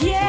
Yeah!